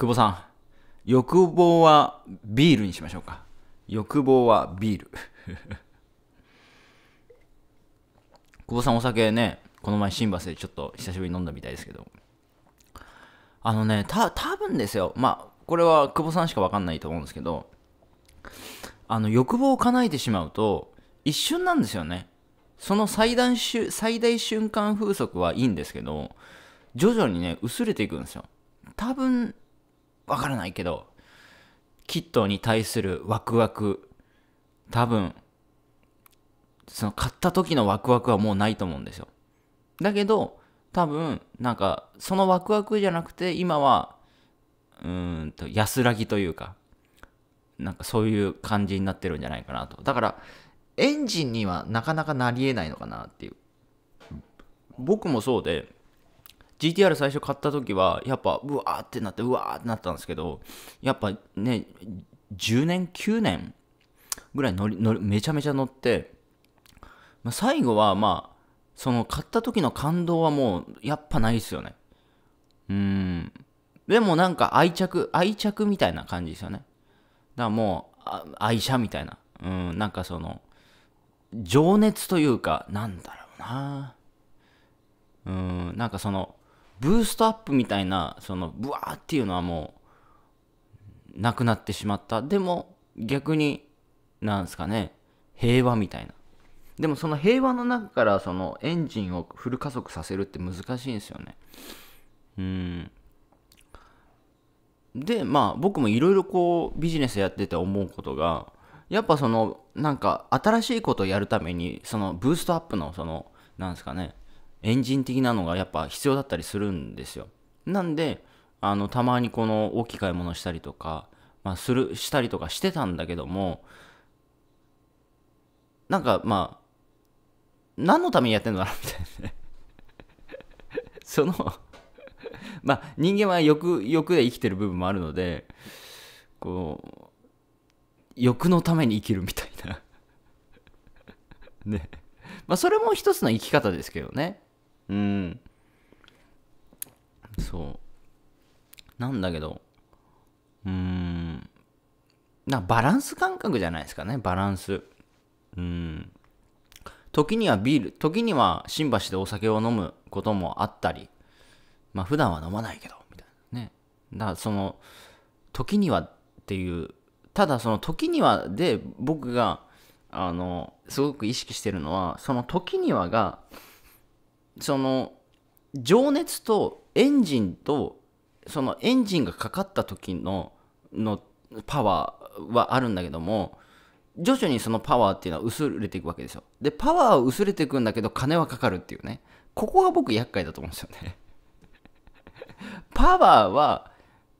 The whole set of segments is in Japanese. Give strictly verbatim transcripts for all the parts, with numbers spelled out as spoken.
久保さん、欲望はビールにしましょうか。欲望はビール。久保さん、お酒ね、この前新橋でちょっと久しぶりに飲んだみたいですけど、あのね、た多分ですよ、まあこれは久保さんしか分かんないと思うんですけど、あの欲望を叶えてしまうと一瞬なんですよね。その最大瞬間風速はいいんですけど、徐々にね薄れていくんですよ。多分分からないけど、キットに対するワクワク、多分その買った時のワクワクはもうないと思うんですよ。だけど多分なんかそのワクワクじゃなくて、今はうーんと安らぎというか、なんかそういう感じになってるんじゃないかなと。だからエンジンにはなかなかなりえないのかなっていう。僕もそうで、 ジーティーアール 最初買った時はやっぱうわーってなってうわーってなったんですけど、やっぱねじゅうねんきゅうねんぐらい乗り乗りめちゃめちゃ乗って、まあ、最後はまあその買った時の感動はもうやっぱないですよね。うーん、でもなんか愛着愛着みたいな感じですよね。だからもう愛車みたいな、うん、なんかその情熱というか、なんだろうな、うん、なんかそのブーストアップみたいな、そのブワーっていうのはもうなくなってしまった。でも逆になんですかね、平和みたいな。でもその平和の中からそのエンジンをフル加速させるって難しいんですよね。うん、でまあ僕もいろいろこうビジネスやってて思うことが、やっぱそのなんか新しいことをやるためにそのブーストアップのそのなんですかね、エンジン的なのがやっぱ必要だったりするんですよ。なんであのたまにこの大きい買い物したりとか、まあ、するしたりとかしてたんだけども、なんかまあ何のためにやってんだろうみたいなね。そのまあ人間は欲欲で生きてる部分もあるので、こう欲のために生きるみたいなね。まあそれも一つの生き方ですけどね。うん、そうなんだけど、うーん、なバランス感覚じゃないですかね。バランス、うん、時にはビール、時には新橋でお酒を飲むこともあったり、まあ普段は飲まないけどみたいなね。だからその時にはっていう、ただその時にはで僕があのすごく意識してるのは、その時にはがその情熱とエンジンとそのエンジンがかかった時ののパワーはあるんだけども、徐々にそのパワーっていうのは薄れていくわけですよ。でパワーは薄れていくんだけど金はかかるっていうね。ここが僕厄介だと思うんですよね。パワーは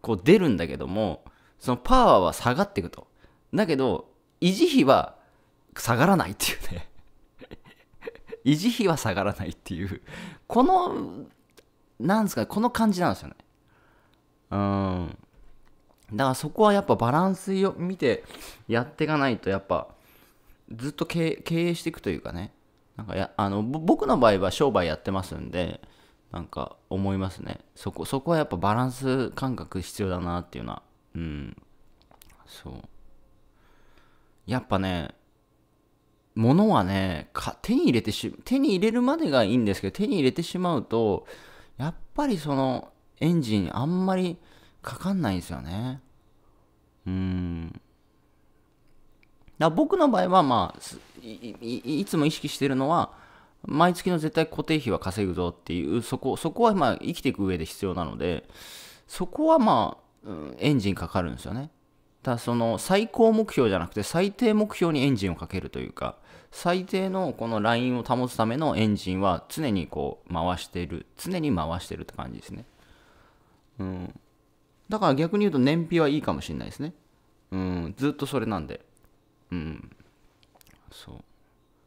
こう出るんだけども、そのパワーは下がっていくと。だけど維持費は下がらないっていうね。維持費は下がらないっていう、このなんですか、この感じなんですよね。うん、だからそこはやっぱバランスを見てやっていかないと、やっぱずっと経営していくというかね。なんかやあの僕の場合は商売やってますんで、なんか思いますね。そこそこはやっぱバランス感覚必要だなっていうのは、うん、そうやっぱね、物はねか手に入れてし手に入れるまでがいいんですけど、手に入れてしまうとやっぱりそのエンジンあんまりかかんないんですよね。うーん、だ僕の場合はまあ い, い, いつも意識してるのは、毎月の絶対固定費は稼ぐぞっていう、そこそこはまあ生きていく上で必要なので、そこはまあ、うん、エンジンかかるんですよね。ただその最高目標じゃなくて最低目標にエンジンをかけるというか、最低のこのラインを保つためのエンジンは常にこう回してる、常に回してるって感じですね。うん、だから逆に言うと燃費はいいかもしれないですね。うん、ずっとそれなんで。うん。そう。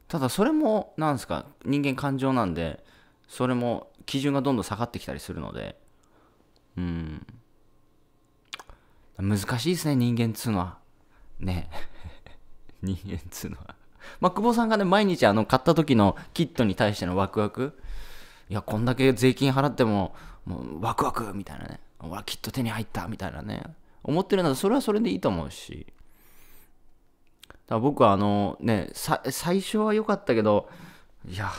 ただそれも、なんですか、人間感情なんで、それも基準がどんどん下がってきたりするので、うん。難しいですね、人間っつうのは。ね。人間っつうのは。まあ、久保さんがね、毎日あの、買った時のキットに対してのワクワク。いや、こんだけ税金払っても、もうワクワクみたいなね。わ、きっと手に入ったみたいなね、思ってるならそれはそれでいいと思うし、だ僕はあのね、さ最初は良かったけど、いや、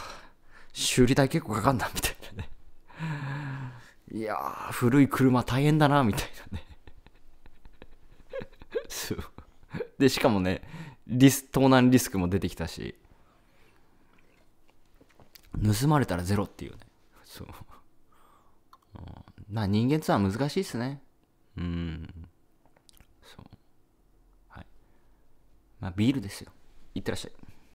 修理代結構かかんだみたいなね。いやー、古い車大変だなみたいなね。そうで、しかもね、リス盗難リスクも出てきたし、盗まれたらゼロっていうね。そう、まあ人間ツアー難しいっすね。うん。そう。はい。まあビールですよ。いってらっしゃい。